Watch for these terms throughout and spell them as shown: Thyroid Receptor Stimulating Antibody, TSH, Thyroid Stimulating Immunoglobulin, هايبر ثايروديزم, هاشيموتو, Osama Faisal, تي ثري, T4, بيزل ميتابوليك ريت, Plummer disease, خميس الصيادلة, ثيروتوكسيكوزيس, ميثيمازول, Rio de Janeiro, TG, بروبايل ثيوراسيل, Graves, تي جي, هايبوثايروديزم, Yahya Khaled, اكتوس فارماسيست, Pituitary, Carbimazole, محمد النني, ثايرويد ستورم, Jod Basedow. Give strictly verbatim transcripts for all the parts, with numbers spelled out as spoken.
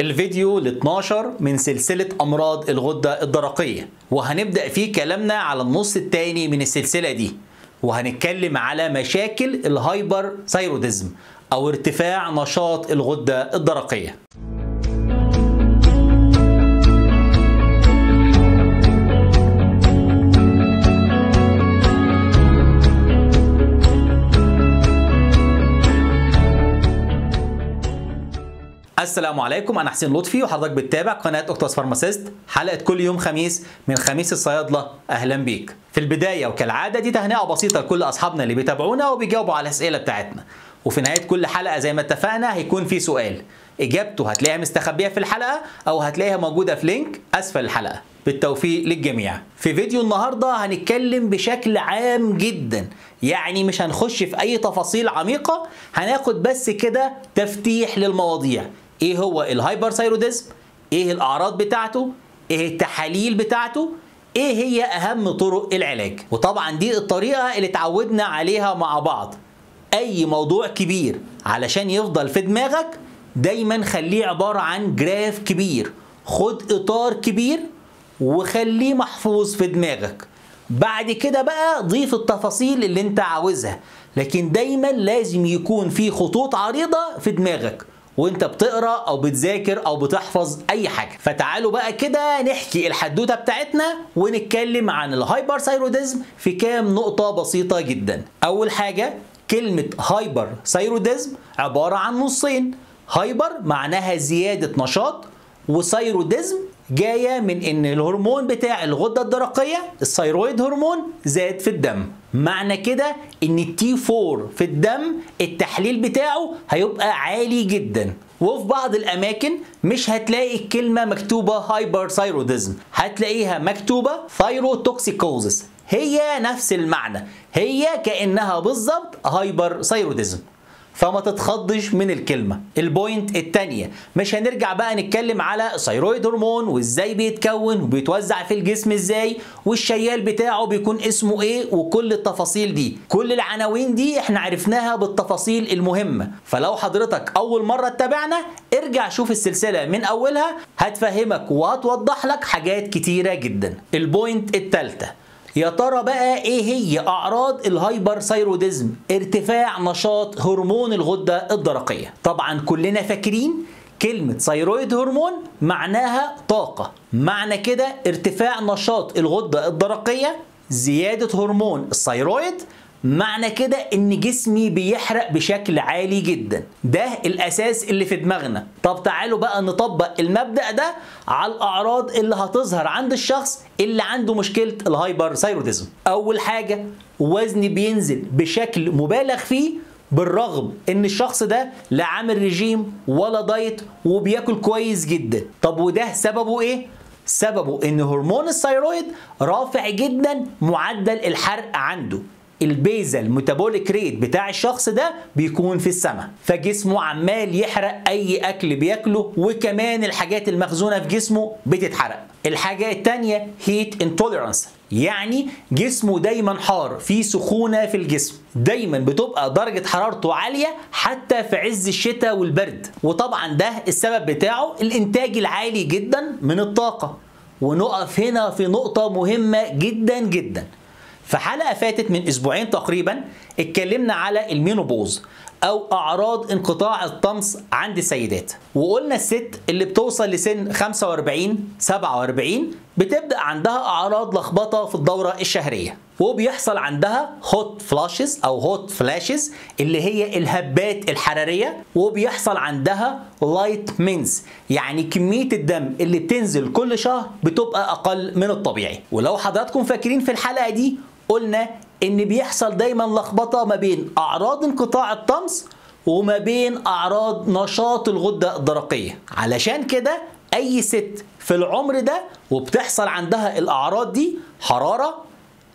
الفيديو الاتناشر من سلسلة أمراض الغدة الدرقية، وهنبدأ فيه كلامنا على النص الثاني من السلسلة دي، وهنتكلم على مشاكل الهايبر ثايروديزم أو ارتفاع نشاط الغدة الدرقية. السلام عليكم، أنا حسين لطفي وحضرتك بتتابع قناة اكتوس فارماسيست، حلقة كل يوم خميس من خميس الصيادلة. أهلا بيك. في البداية وكالعادة دي تهنئة بسيطة لكل أصحابنا اللي بيتابعونا وبيجاوبوا على الأسئلة بتاعتنا، وفي نهاية كل حلقة زي ما اتفقنا هيكون في سؤال إجابته هتلاقيها مستخبية في الحلقة أو هتلاقيها موجودة في لينك أسفل الحلقة. بالتوفيق للجميع. في فيديو النهاردة هنتكلم بشكل عام جدا، يعني مش هنخش في أي تفاصيل عميقة، هناخد بس كده تفتيح للمواضيع. ايه هو الهايبرثايروديزم؟ ايه الاعراض بتاعته؟ ايه التحاليل بتاعته؟ ايه هي اهم طرق العلاج؟ وطبعا دي الطريقه اللي اتعودنا عليها مع بعض، اي موضوع كبير علشان يفضل في دماغك دايما خليه عباره عن جراف كبير، خد اطار كبير وخليه محفوظ في دماغك، بعد كده بقى ضيف التفاصيل اللي انت عاوزها، لكن دايما لازم يكون في خطوط عريضه في دماغك وانت بتقرا او بتذاكر او بتحفظ اي حاجه. فتعالوا بقى كده نحكي الحدوته بتاعتنا ونتكلم عن الهايبر ثايروديزم في كام نقطه بسيطه جدا. اول حاجه، كلمه هايبر ثايروديزم عباره عن نصين، هايبر معناها زياده نشاط، وثايروديزم جايه من ان الهرمون بتاع الغده الدرقيه الثايرويد هرمون زاد في الدم، معنى كده ان التي أربعة في الدم التحليل بتاعه هيبقى عالي جدا، وفي بعض الاماكن مش هتلاقي الكلمه مكتوبه هايبر ثايروديزم، هتلاقيها مكتوبه ثايروتوكسيكوزيس، هي نفس المعنى، هي كانها بالظبط هايبر ثايروديزم، فما تتخضش من الكلمة. البوينت التانية، مش هنرجع بقى نتكلم على الثايرويد هرمون وازاي بيتكون وبيتوزع في الجسم ازاي والشيال بتاعه بيكون اسمه ايه وكل التفاصيل دي، كل العناوين دي احنا عرفناها بالتفاصيل المهمة، فلو حضرتك أول مرة اتبعنا ارجع شوف السلسلة من أولها، هتفهمك وهتوضح لك حاجات كتيرة جدا. البوينت التالتة، يا ترى بقى ايه هي اعراض الهايبر ثايروديزم ارتفاع نشاط هرمون الغده الدرقيه؟ طبعا كلنا فاكرين كلمه ثايرويد هرمون معناها طاقه، معنى كده ارتفاع نشاط الغده الدرقيه زياده هرمون الثايرويد، معنى كده ان جسمي بيحرق بشكل عالي جدا، ده الاساس اللي في دماغنا. طب تعالوا بقى نطبق المبدأ ده على الاعراض اللي هتظهر عند الشخص اللي عنده مشكلة الهايبر ثايروديزم. اول حاجة، وزن بينزل بشكل مبالغ فيه بالرغم ان الشخص ده لا عامل ريجيم ولا دايت وبياكل كويس جدا. طب وده سببه ايه؟ سببه ان هرمون الثايرويد رافع جدا معدل الحرق عنده، البيزل ميتابوليك ريت بتاع الشخص ده بيكون في السماء، فجسمه عمال يحرق اي اكل بياكله وكمان الحاجات المخزونه في جسمه بتتحرق. الحاجه الثانيه، هيت انتوليرانس، يعني جسمه دايما حار، في سخونه في الجسم، دايما بتبقى درجه حرارته عاليه حتى في عز الشتاء والبرد، وطبعا ده السبب بتاعه الانتاج العالي جدا من الطاقه. ونقف هنا في نقطه مهمه جدا جدا، في حلقة فاتت من أسبوعين تقريبا اتكلمنا على المينوبوز أو أعراض انقطاع الطمس عند السيدات، وقلنا الست اللي بتوصل لسن خمسة وأربعين سبعة وأربعين بتبدأ عندها أعراض لخبطة في الدورة الشهرية، وبيحصل عندها هوت فلاشز أو هوت فلاشز اللي هي الهبات الحرارية، وبيحصل عندها لايت مينز، يعني كمية الدم اللي بتنزل كل شهر بتبقى أقل من الطبيعي. ولو حضراتكم فاكرين في الحلقة دي قلنا ان بيحصل دايما لخبطه ما بين اعراض انقطاع الطمس وما بين اعراض نشاط الغده الدرقيه، علشان كده اي ست في العمر ده وبتحصل عندها الاعراض دي، حراره،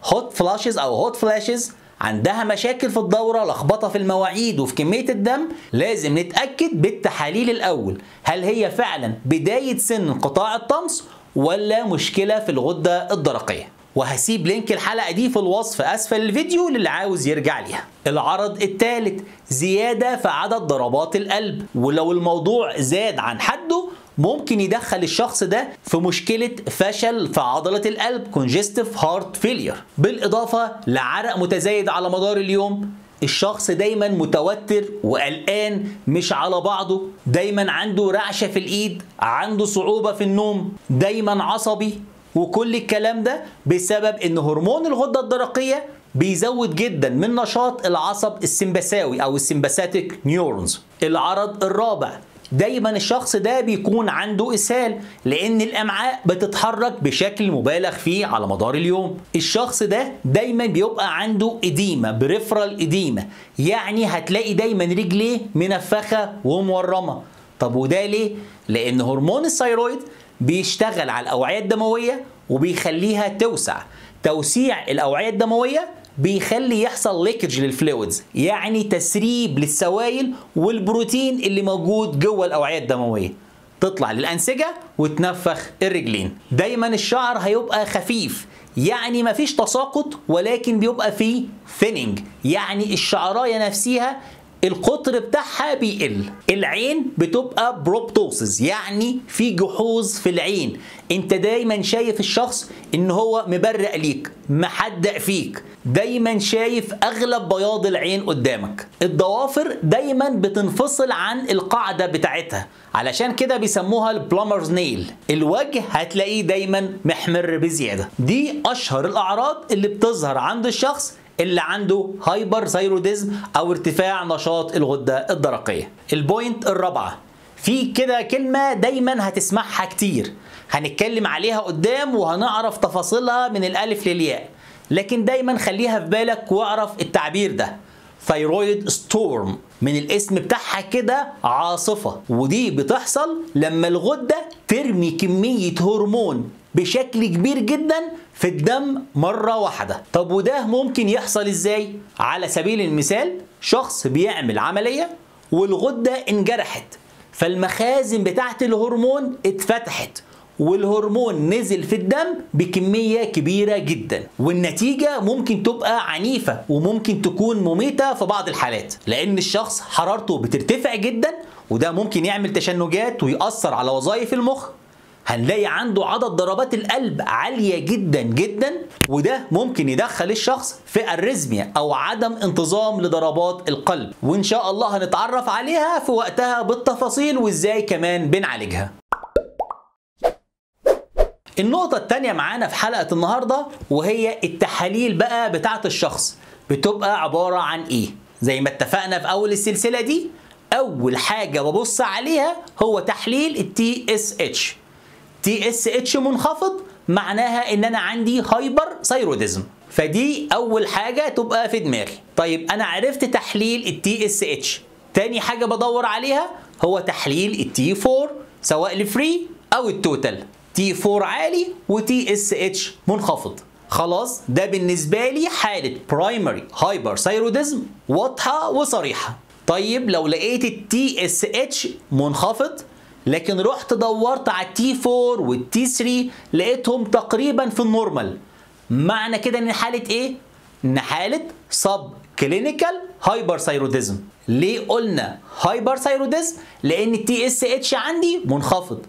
هوت فلاشز او هوت فلاشز، عندها مشاكل في الدوره، لخبطه في المواعيد وفي كميه الدم، لازم نتاكد بالتحاليل الاول هل هي فعلا بدايه سن انقطاع الطمس ولا مشكله في الغده الدرقيه. وهسيب لينك الحلقة دي في الوصف أسفل الفيديو للي عاوز يرجع ليها. العرض الثالث، زيادة في عدد ضربات القلب، ولو الموضوع زاد عن حده ممكن يدخل الشخص ده في مشكلة فشل في عضلة القلب congestive heart failure. بالإضافة لعرق متزايد على مدار اليوم، الشخص دايما متوتر وقلقان مش على بعضه، دايما عنده رعشة في الإيد، عنده صعوبة في النوم، دايما عصبي. وكل الكلام ده بسبب ان هرمون الغدة الدرقية بيزود جدا من نشاط العصب السمباساوي او السمباساتيك نيورونز. العرض الرابع، دايما الشخص ده بيكون عنده اسهال لان الامعاء بتتحرك بشكل مبالغ فيه على مدار اليوم. الشخص ده دايما بيبقى عنده اديمه، بريفرال اديمه، يعني هتلاقي دايما رجليه منفخه ومورمه. طب وده ليه؟ لان هرمون الثيرويد بيشتغل على الاوعيه الدمويه وبيخليها توسع. توسيع الاوعيه الدمويه بيخلي يحصل ليكج للفلويدز، يعني تسريب للسوائل والبروتين اللي موجود جوه الاوعيه الدمويه، تطلع للانسجه وتنفخ الرجلين. دايما الشعر هيبقى خفيف، يعني مفيش تساقط، ولكن بيبقى فيه ثيننج، يعني الشعرايه نفسها القطر بتاعها بيقل. العين بتبقى بروبتوسز، يعني في جحوظ في العين. انت دايما شايف الشخص ان هو مبرق ليك، محدق فيك، دايما شايف اغلب بياض العين قدامك. الضوافر دايما بتنفصل عن القاعده بتاعتها، علشان كده بيسموها البلامرز نيل. الوجه هتلاقيه دايما محمر بزياده. دي اشهر الاعراض اللي بتظهر عند الشخص اللي عنده هايبر ثايروديزم او ارتفاع نشاط الغده الدرقيه. البوينت الرابعه، في كده كلمه دايما هتسمعها كتير، هنتكلم عليها قدام وهنعرف تفاصيلها من الالف للياء، لكن دايما خليها في بالك واعرف التعبير ده، ثايرويد ستورم، من الاسم بتاعها كده عاصفه، ودي بتحصل لما الغده ترمي كميه هرمون بشكل كبير جدا في الدم مرة واحدة. طب وده ممكن يحصل ازاي؟ على سبيل المثال، شخص بيعمل عملية والغدة انجرحت، فالمخازن بتاعت الهرمون اتفتحت والهرمون نزل في الدم بكمية كبيرة جدا، والنتيجة ممكن تبقى عنيفة وممكن تكون مميتة في بعض الحالات، لأن الشخص حرارته بترتفع جدا، وده ممكن يعمل تشنجات ويأثر على وظائف المخ. هنلاقي عنده عدد ضربات القلب عالية جدا جدا، وده ممكن يدخل الشخص في الريزميا أو عدم انتظام لضربات القلب، وإن شاء الله هنتعرف عليها في وقتها بالتفاصيل وإزاي كمان بنعالجها. النقطة التانية معانا في حلقة النهاردة، وهي التحاليل بقى بتاعت الشخص بتبقى عبارة عن إيه؟ زي ما اتفقنا في أول السلسلة دي، أول حاجة ببص عليها هو تحليل ال تي اس اتش. تي اس اتش منخفض معناها ان انا عندي هايبر ثايروديزم، فدي اول حاجه تبقى في دماغي. طيب انا عرفت تحليل ال تي اس اتش، تاني حاجه بدور عليها هو تحليل ال تي فور، سواء الفري او التوتال. تي فور عالي و تي اس اتش منخفض، خلاص ده بالنسبه لي حاله برايمري هايبر ثايروديزم واضحه وصريحه. طيب لو لقيت ال تي اس اتش منخفض لكن رحت دورت على التي فور والتي ثري لقيتهم تقريبا في النورمال، معنى كده ان حاله ايه؟ ان حاله سب كلينيكال هايبر ثايروديزم. ليه قلنا هايبر ثايروديزم؟ لان التي اس اتش عندي منخفض.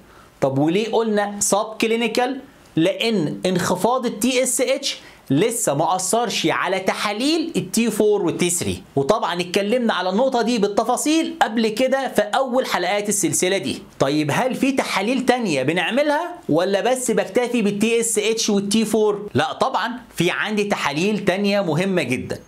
طب وليه قلنا سب كلينيكال؟ لان انخفاض التي اس اتش لسه ما اثرش على تحاليل التي فور والتي ثري، وطبعا اتكلمنا على النقطه دي بالتفاصيل قبل كده في اول حلقات السلسله دي. طيب هل في تحاليل تانية بنعملها ولا بس بكتفي بالتي اس اتش والتي فور؟ لا طبعا في عندي تحاليل تانية مهمه جدا.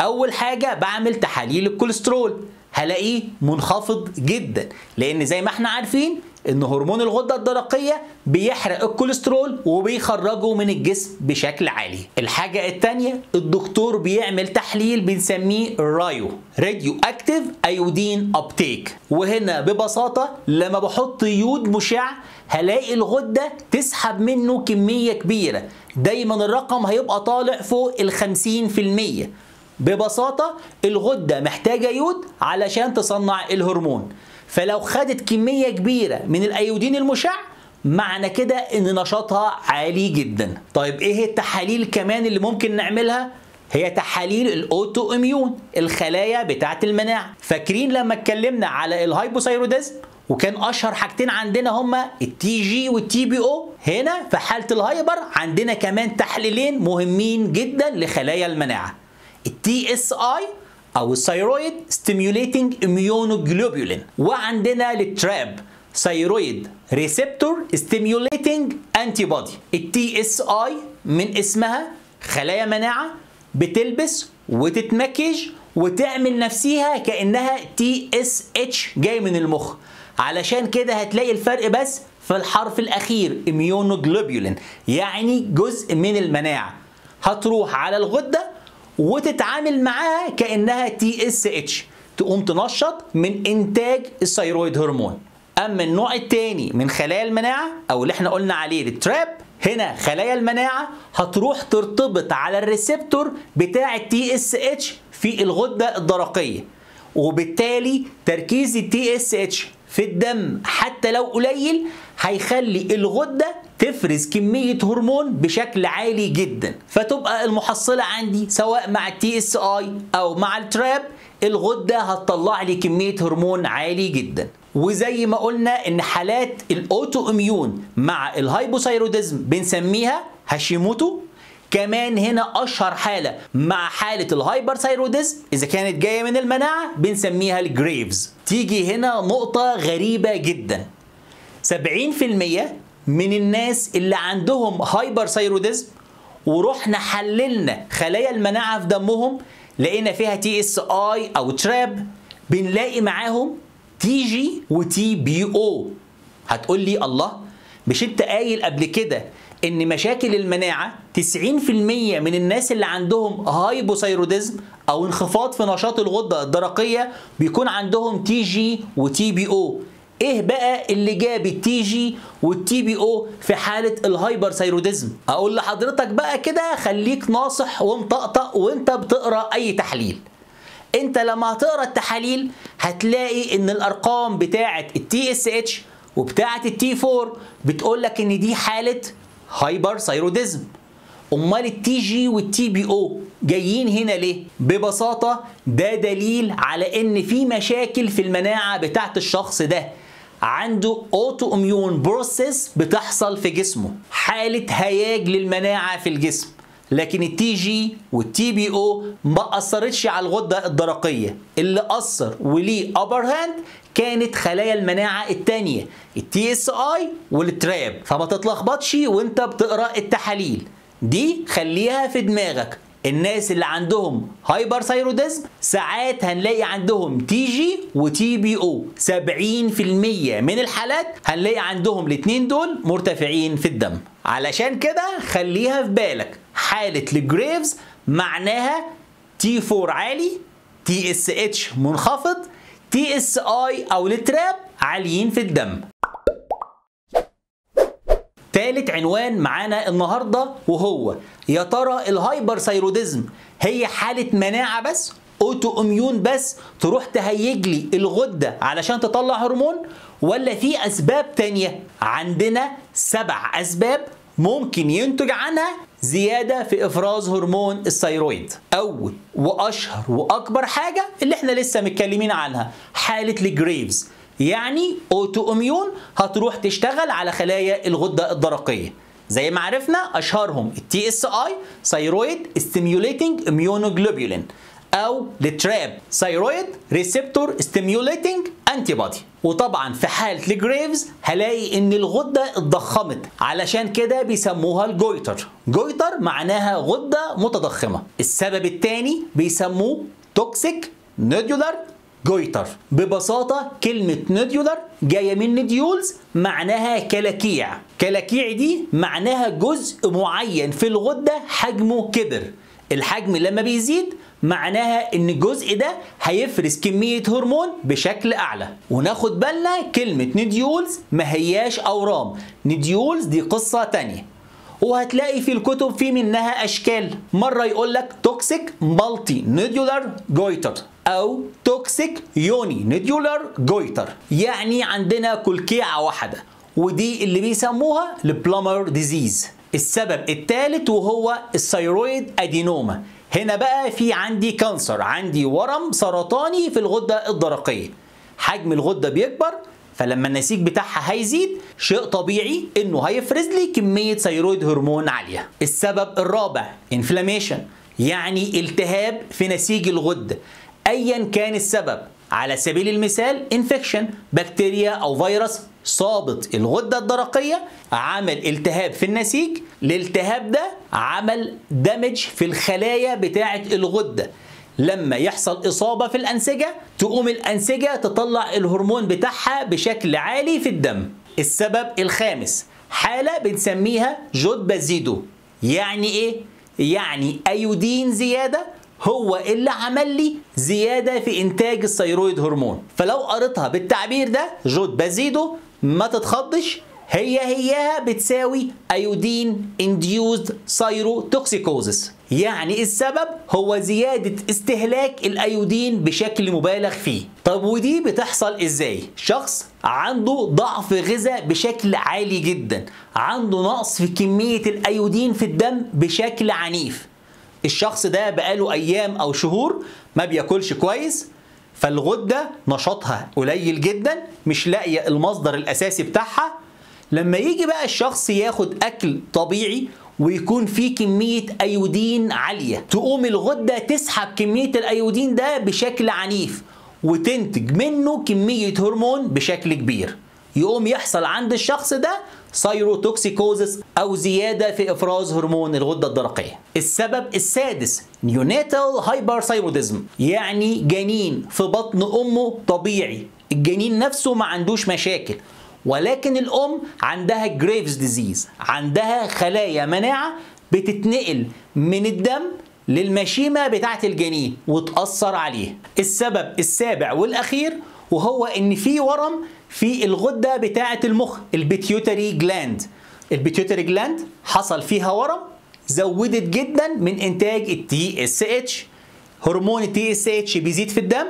اول حاجه بعمل تحاليل الكوليسترول، هلاقيه منخفض جدا، لان زي ما احنا عارفين ان هرمون الغده الدرقيه بيحرق الكوليسترول وبيخرجه من الجسم بشكل عالي. الحاجه الثانيه، الدكتور بيعمل تحليل بنسميه رايو، راديواكتيف ايودين ابتيك، وهنا ببساطه لما بحط يود مشع هلاقي الغده تسحب منه كميه كبيره، دايما الرقم هيبقى طالع فوق ال خمسين في المية. ببساطه الغده محتاجه يود علشان تصنع الهرمون، فلو خدت كمية كبيرة من الايودين المشع معنى كده ان نشاطها عالي جدا. طيب ايه التحاليل كمان اللي ممكن نعملها؟ هي تحاليل الاوتو اميون، الخلايا بتاعة المناعة. فاكرين لما اتكلمنا على الهايبوثايروديزم وكان اشهر حاجتين عندنا هما التي جي والتي بي او. هنا في حاله الهايبر عندنا كمان تحليلين مهمين جدا لخلايا المناعه، التي اس اي او الثايرويد ستيميوليتنج اميونوجلوبولين، وعندنا التراب ثايرويد ريسبتور ستيميوليتنج انتيبودي. التي اس اي من اسمها خلايا مناعه بتلبس وتتمكج وتعمل نفسيها كانها تي اس اتش جاي من المخ، علشان كده هتلاقي الفرق بس في الحرف الاخير اميونوجلوبولين، يعني جزء من المناعه. هتروح على الغده وتتعامل معاها كانها تي اس اتش، تقوم تنشط من انتاج الثايرويد هرمون. اما النوع الثاني من خلايا المناعه او اللي احنا قلنا عليه التراب، هنا خلايا المناعه هتروح ترتبط على الريسبتور بتاع التي اس اتش في الغده الدرقيه، وبالتالي تركيز التي اس اتش في الدم حتى لو قليل هيخلي الغده تفرز كميه هرمون بشكل عالي جدا، فتبقى المحصله عندي سواء مع التي اس اي او مع التراب الغده هتطلع لي كميه هرمون عالي جدا. وزي ما قلنا ان حالات الاوتو اميون مع الهايبوثايروديزم بنسميها هاشيموتو. كمان هنا اشهر حاله مع حاله الهايبرثايروديزم اذا كانت جايه من المناعه بنسميها الجريفز. تيجي هنا نقطه غريبه جدا، سبعين بالمية من الناس اللي عندهم هايبرثايروديزم ورحنا حللنا خلايا المناعه في دمهم لقينا فيها تي اس اي او تراب، بنلاقي معاهم تي جي وتي بي او. هتقول لي الله، مش انت قايل قبل كده ان مشاكل المناعه تسعين بالمية من الناس اللي عندهم هايبوثايروديزم او انخفاض في نشاط الغده الدرقيه بيكون عندهم تي جي وتي بي او؟ ايه بقى اللي جاب التي جي والتي بي او في حاله الهايبرثايروديزم؟ اقول لحضرتك بقى كده خليك ناصح ومطقطق وانت بتقرا اي تحليل. انت لما هتقرا التحاليل هتلاقي ان الارقام بتاعه التي اس اتش وبتاعه التي أربعة بتقول لك ان دي حاله هايبرثايروديزم. امال التي جي والتي بي او جايين هنا ليه؟ ببساطه ده دليل على ان في مشاكل في المناعه بتاعه الشخص ده، عنده اوتو اميون بروسيس بتحصل في جسمه، حاله هياج للمناعه في الجسم، لكن التي جي والتي بي او ما اثرتش على الغده الدرقيه. اللي اثر وليه ابر هاند كانت خلايا المناعه الثانيه التي اس اي والتراب. فما تتلخبطش وانت بتقرا التحاليل دي، خليها في دماغك. الناس اللي عندهم هايبرثايروديزم ساعات هنلاقي عندهم تي جي وتي بي او، سبعين بالمية من الحالات هنلاقي عندهم الاثنين دول مرتفعين في الدم. علشان كده خليها في بالك، حالة الجريفز معناها تي أربعة عالي، تي اس اتش منخفض، تي اس اي او التراب عاليين في الدم. ثالث عنوان معانا النهارده وهو يا ترى الهايبرثايروديزم هي حاله مناعه بس، اوتو اميون بس تروح تهيج لي الغده علشان تطلع هرمون، ولا في اسباب ثانيه؟ عندنا سبع اسباب ممكن ينتج عنها زياده في افراز هرمون الثايرويد. اول واشهر واكبر حاجه اللي احنا لسه متكلمين عنها حاله الجريفز، يعني اوتو اميون هتروح تشتغل على خلايا الغده الدرقيه. زي ما عرفنا اشهرهم التي اس اي ثايرويد ستيميوليتنج اميونوجلوبولين او التراب ثايرويد ريسبتور ستيميوليتنج انتيبودي. وطبعا في حاله الجريفز هلاقي ان الغده اتضخمت، علشان كده بيسموها الجويتر. جويتر معناها غده متضخمه. السبب الثاني بيسموه توكسيك نودولار جويتر. ببساطة كلمة نوديولر جاية من نديولز معناها كلاكيع، كلاكيع دي معناها جزء معين في الغدة حجمه كبر، الحجم لما بيزيد معناها ان الجزء ده هيفرز كمية هرمون بشكل اعلى. وناخد بالنا كلمة نديولز ما هياش اورام، نديولز دي قصة تانية، وهتلاقي في الكتب في منها اشكال، مرة يقولك توكسيك مالتي نوديولار جويتر أو توكسيك يوني نديولار جويتر، يعني عندنا كلكيعة واحدة، ودي اللي بيسموها البلامر ديزيز. السبب الثالث وهو الثايرويد أدينوما. هنا بقى في عندي كانسر، عندي ورم سرطاني في الغدة الدرقية، حجم الغدة بيكبر فلما النسيج بتاعها هيزيد شيء طبيعي انه هيفرز لي كميه ثيرويد هرمون عاليه. السبب الرابع انفلاميشن، يعني التهاب في نسيج الغده ايا كان السبب، على سبيل المثال انفكشن بكتيريا او فيروس صابت الغده الدرقيه عمل التهاب في النسيج، الالتهاب ده عمل دمج في الخلايا بتاعه الغده، لما يحصل إصابة في الأنسجة تقوم الأنسجة تطلع الهرمون بتاعها بشكل عالي في الدم. السبب الخامس حالة بنسميها جود بازيدو، يعني إيه؟ يعني أيودين زيادة هو اللي عمل لي زيادة في إنتاج الثيرويد هرمون، فلو قريتها بالتعبير ده جود بازيدو ما تتخضش، هي هيها بتساوي ايودين انديوزد ثيروتوكسيكوزيس، يعني السبب هو زيادة استهلاك الايودين بشكل مبالغ فيه. طب ودي بتحصل ازاي؟ شخص عنده ضعف غذاء بشكل عالي جدا، عنده نقص في كمية الايودين في الدم بشكل عنيف، الشخص ده بقاله ايام او شهور ما بياكلش كويس، فالغدة نشاطها قليل جدا مش لاقية المصدر الاساسي بتاعها. لما يجي بقى الشخص ياخد أكل طبيعي ويكون فيه كمية أيودين عالية، تقوم الغدة تسحب كمية الأيودين ده بشكل عنيف وتنتج منه كمية هرمون بشكل كبير، يقوم يحصل عند الشخص ده ثيروتوكسيكوزيس أو زيادة في إفراز هرمون الغدة الدرقية. السبب السادس نيوناتال هايبرثايروديزم، يعني جنين في بطن أمه طبيعي، الجنين نفسه ما عندوش مشاكل، ولكن الأم عندها جريفز ديزيز، عندها خلايا مناعة بتتنقل من الدم للمشيمة بتاعة الجنين وتأثر عليه. السبب السابع والأخير وهو إن في ورم في الغدة بتاعة المخ البيتيوتري جلاند، البيتيوتري جلاند حصل فيها ورم، زودت جدا من إنتاج التي اس اتش، هرمون التي اس اتش بيزيد في الدم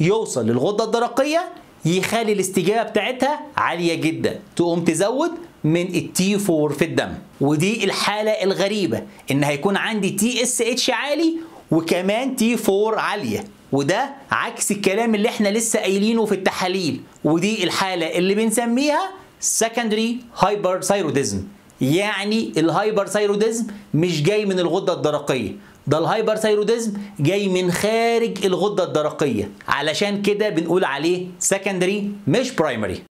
يوصل للغدة الدرقية يخلي الاستجابة بتاعتها عالية جدا، تقوم تزود من التي أربعة في الدم. ودي الحالة الغريبة ان هيكون عندي تي اس اتش عالي وكمان تي أربعة عالية، وده عكس الكلام اللي احنا لسه قايلينه في التحاليل، ودي الحالة اللي بنسميها secondary hyperthyroidism، يعني الهايبرثايروديزم مش جاي من الغدة الدرقية، ده الهايبرثايروديزم جاي من خارج الغدة الدرقية، علشان كده بنقول عليه سكندري مش برايمري.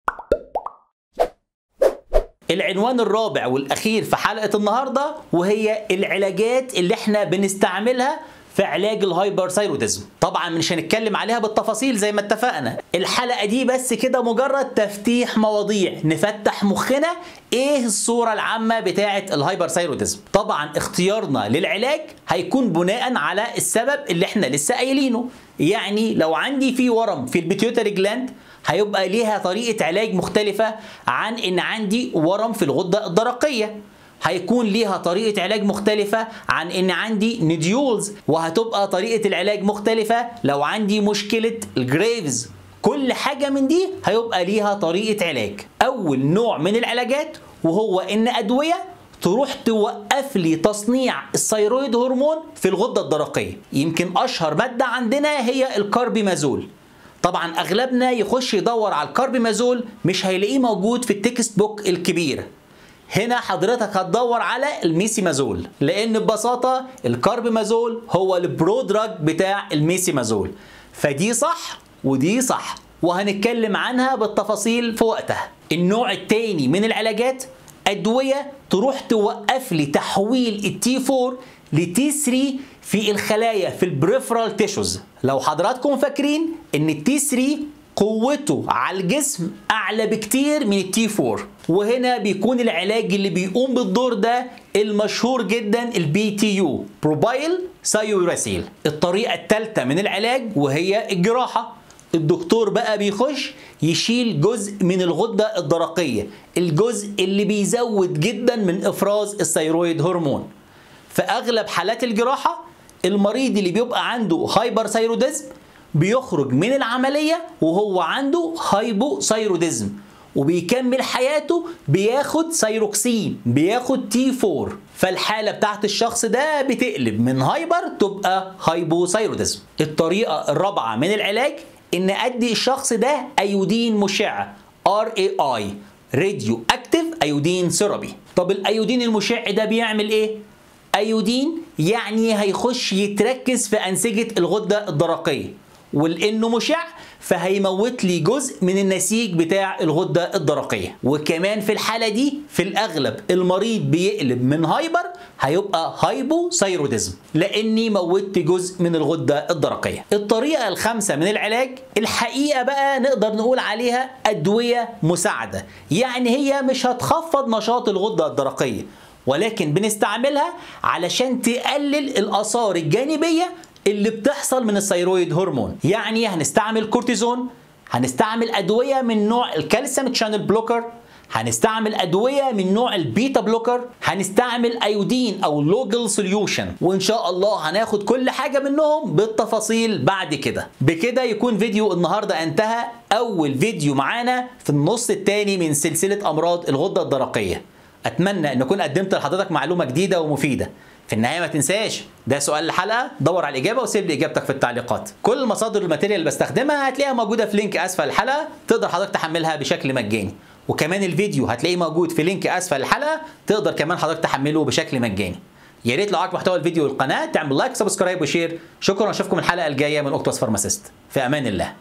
العنوان الرابع والأخير في حلقة النهاردة وهي العلاجات اللي احنا بنستعملها في علاج الهايبرثايروديزم. طبعا مش هنتكلم عليها بالتفاصيل زي ما اتفقنا، الحلقة دي بس كده مجرد تفتيح مواضيع، نفتح مخنا ايه الصورة العامة بتاعة الهايبرثايروديزم. طبعا اختيارنا للعلاج هيكون بناء على السبب اللي احنا لسه قايلينه، يعني لو عندي في ورم في البيتيوتري جلاند هيبقى ليها طريقة علاج مختلفة عن ان عندي ورم في الغدة الدرقية، هيكون ليها طريقة علاج مختلفة عن ان عندي نديولز، وهتبقى طريقة العلاج مختلفة لو عندي مشكلة الجريفز. كل حاجة من دي هيبقى ليها طريقة علاج. اول نوع من العلاجات وهو ان ادوية تروح توقف لي تصنيع الثيرويد هرمون في الغدة الدرقية، يمكن اشهر مادة عندنا هي الكاربيمازول. طبعا اغلبنا يخش يدور على الكاربيمازول مش هيلاقيه موجود في التكست بوك الكبيرة، هنا حضرتك هتدور على الميثيمازول، لان ببساطه الكاربيمازول هو البرو دراج بتاع الميثيمازول، فدي صح ودي صح وهنتكلم عنها بالتفاصيل في وقتها. النوع الثاني من العلاجات ادويه تروح توقف لي تحويل التي أربعة لتي ثلاثة في الخلايا في البريفرال تيشوز. لو حضراتكم فاكرين ان التي ثلاثة قوته على الجسم أعلى بكتير من التي أربعة، وهنا بيكون العلاج اللي بيقوم بالدور ده المشهور جدا البي تي يو بروبايل ثيوراسيل. الطريقة الثالثة من العلاج وهي الجراحة، الدكتور بقى بيخش يشيل جزء من الغدة الدرقية، الجزء اللي بيزود جدا من إفراز الثيرويد هرمون. في أغلب حالات الجراحة المريض اللي بيبقى عنده هايبرثايروديزم بيخرج من العملية وهو عنده هايبوثايروديزم وبيكمل حياته، بياخد ثيروكسين، بياخد تي أربعة، فالحالة بتاعت الشخص ده بتقلب من هايبر تبقى هايبوثايروديزم. الطريقة الرابعة من العلاج إن أدي الشخص ده أيودين مشعة آر إيه آي Radioactive Iodine Therapy. طب الايودين المشع ده بيعمل ايه؟ ايودين يعني هيخش يتركز في انسجه الغده الدرقيه، ولانه مشع فهيموت لي جزء من النسيج بتاع الغده الدرقيه، وكمان في الحاله دي في الاغلب المريض بيقلب من هايبر هيبقى هايبوثايروديزم لاني موتت جزء من الغده الدرقيه. الطريقه الخامسه من العلاج الحقيقه بقى نقدر نقول عليها ادويه مساعده، يعني هي مش هتخفض نشاط الغده الدرقيه ولكن بنستعملها علشان تقلل الاثار الجانبيه اللي بتحصل من الثيرويد هرمون. يعني هنستعمل كورتيزون، هنستعمل ادويه من نوع الكالسيوم تشانل بلوكر، هنستعمل ادويه من نوع البيتا بلوكر، هنستعمل ايودين او لوجل سوليوشن، وان شاء الله هناخد كل حاجه منهم بالتفاصيل بعد كده. بكده يكون فيديو النهارده انتهى، اول فيديو معانا في النص الثاني من سلسله امراض الغده الدرقيه. اتمنى ان اكون قدمت لحضرتك معلومه جديده ومفيده. في النهايه ما تنساش ده سؤال الحلقه، دور على الاجابه وسيب لي اجابتك في التعليقات. كل مصادر الماتيريال اللي بستخدمها هتلاقيها موجوده في لينك اسفل الحلقه، تقدر حضرتك تحملها بشكل مجاني، وكمان الفيديو هتلاقيه موجود في لينك اسفل الحلقه، تقدر كمان حضرتك تحمله بشكل مجاني. يا ريت لو عجبك محتوى الفيديو والقناه تعمل لايك وسبسكرايب وشير. شكرا، واشوفكم الحلقه الجايه من اكتوس فارماسيست. في امان الله.